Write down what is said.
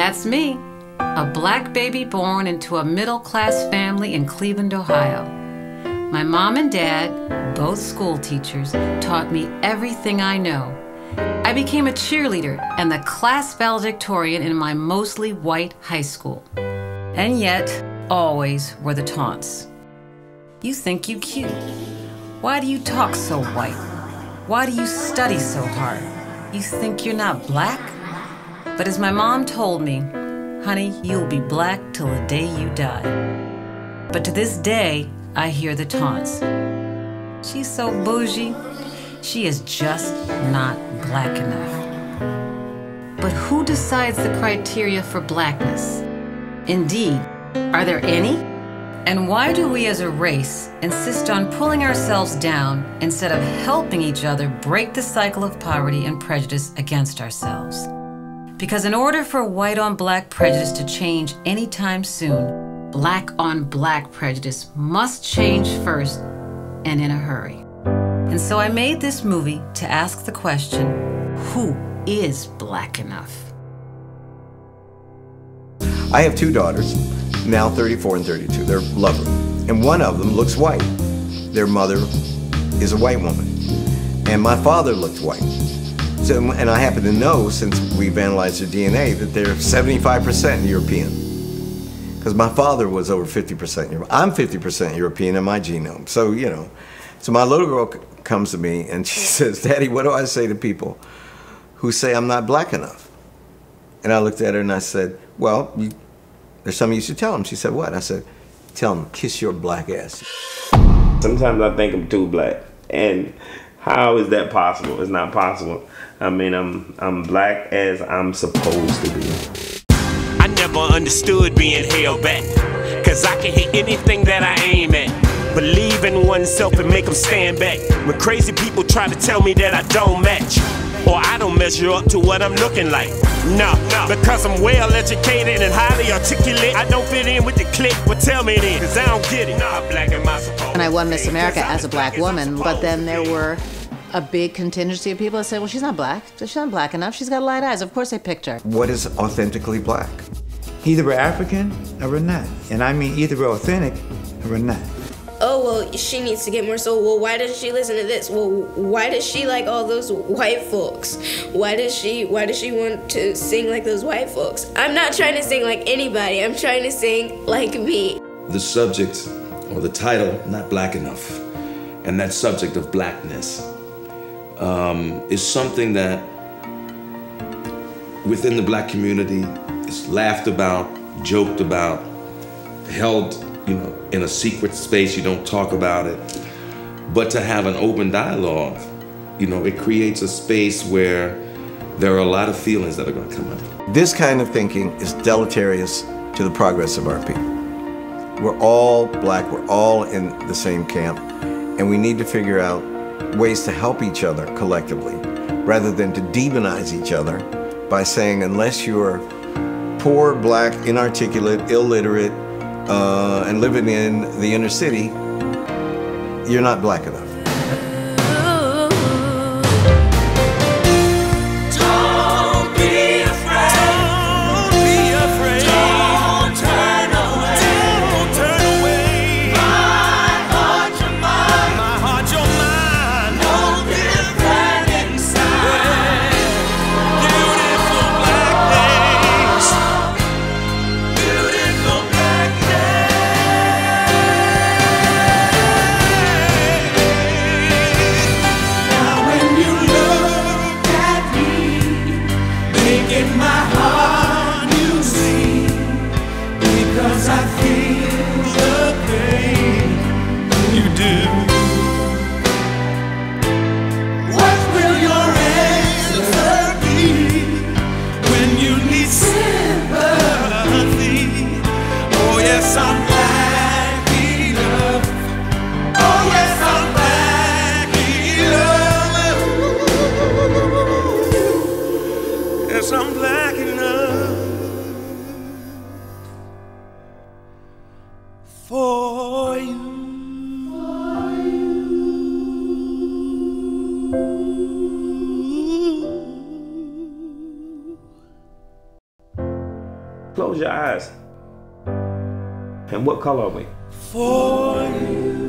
That's me, a black baby born into a middle-class family in Cleveland, Ohio. My mom and dad, both school teachers, taught me everything I know. I became a cheerleader and the class valedictorian in my mostly white high school. And yet, always were the taunts. You think you cute. Why do you talk so white? Why do you study so hard? You think you're not black? But as my mom told me, honey, you'll be black till the day you die. But to this day, I hear the taunts. She's so bougie. She is just not black enough. But who decides the criteria for blackness? Indeed, are there any? And why do we as a race insist on pulling ourselves down instead of helping each other break the cycle of poverty and prejudice against ourselves? Because in order for white-on-black prejudice to change anytime soon, black-on-black prejudice must change first and in a hurry. And so I made this movie to ask the question, who is black enough? I have two daughters, now 34 and 32. They're lovely. And one of them looks white. Their mother is a white woman. And my father looked white. So, and I happen to know, since we've analyzed their DNA, that they're 75% European. Because my father was over 50% European. I'm 50% European in my genome. So, you know. So my little girl comes to me and she says, Daddy, what do I say to people who say I'm not black enough? And I looked at her and I said, well, there's something you should tell them. She said, what? I said, tell them, kiss your black ass. Sometimes I think I'm too black. And how is that possible? It's not possible. I mean, I'm black as I'm supposed to be. I never understood being held back, cause I can hit anything that I aim at. Believe in oneself and make them stand back when crazy people try to tell me that I don't match or I don't measure up to what I'm looking like. No, because I'm well educated and highly articulate, I don't fit in with the clique. But tell me then, cause I don't get it. Nah, black am I supposed. And I won Miss America as a black woman, but then there were a big contingency of people that said, well, she's not black, she's not black enough, she's got light eyes, of course they picked her. What is authentically black? Either we're African or we're not. And I mean either we're authentic or we're not. Oh, well, she needs to get more soul. Well, why does she listen to this? Well, why does she like all those white folks? Why does she want to sing like those white folks? I'm not trying to sing like anybody. I'm trying to sing like me. The subject or the title, Not Black Enough, and that subject of blackness is something that within the black community is laughed about, joked about, held, you know, in a secret space, you don't talk about it. But to have an open dialogue, you know, it creates a space where there are a lot of feelings that are going to come up. This kind of thinking is deleterious to the progress of our people. We're all black, we're all in the same camp, and we need to figure out ways to help each other collectively, rather than to demonize each other by saying, unless you're poor, black, inarticulate, illiterate, and living in the inner city, you're not black enough. Close your eyes. And what color are we? For you.